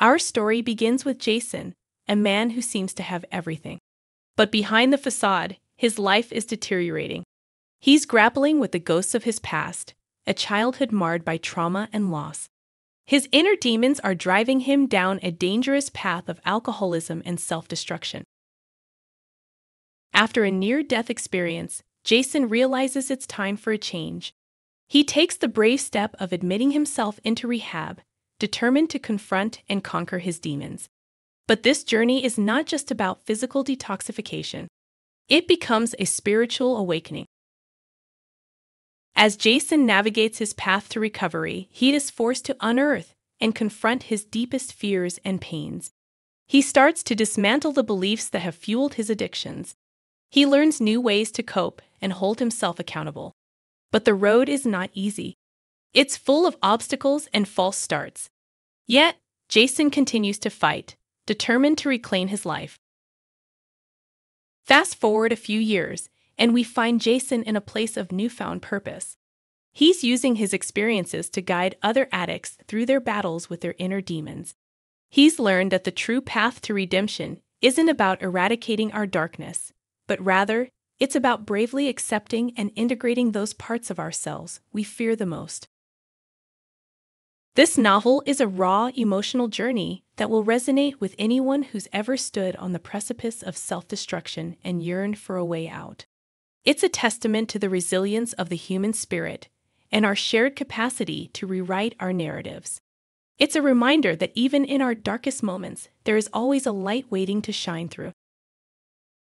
Our story begins with Jason, a man who seems to have everything. But behind the facade, his life is deteriorating. He's grappling with the ghosts of his past, a childhood marred by trauma and loss. His inner demons are driving him down a dangerous path of alcoholism and self-destruction. After a near-death experience, Jason realizes it's time for a change. He takes the brave step of admitting himself into rehab, determined to confront and conquer his demons. But this journey is not just about physical detoxification. It becomes a spiritual awakening. As Jason navigates his path to recovery, he is forced to unearth and confront his deepest fears and pains. He starts to dismantle the beliefs that have fueled his addictions. He learns new ways to cope and hold himself accountable. But the road is not easy. It's full of obstacles and false starts. Yet, Jason continues to fight, determined to reclaim his life. Fast forward a few years, and we find Jason in a place of newfound purpose. He's using his experiences to guide other addicts through their battles with their inner demons. He's learned that the true path to redemption isn't about eradicating our darkness, but rather, it's about bravely accepting and integrating those parts of ourselves we fear the most. This novel is a raw, emotional journey that will resonate with anyone who's ever stood on the precipice of self-destruction and yearned for a way out. It's a testament to the resilience of the human spirit and our shared capacity to rewrite our narratives. It's a reminder that even in our darkest moments, there is always a light waiting to shine through.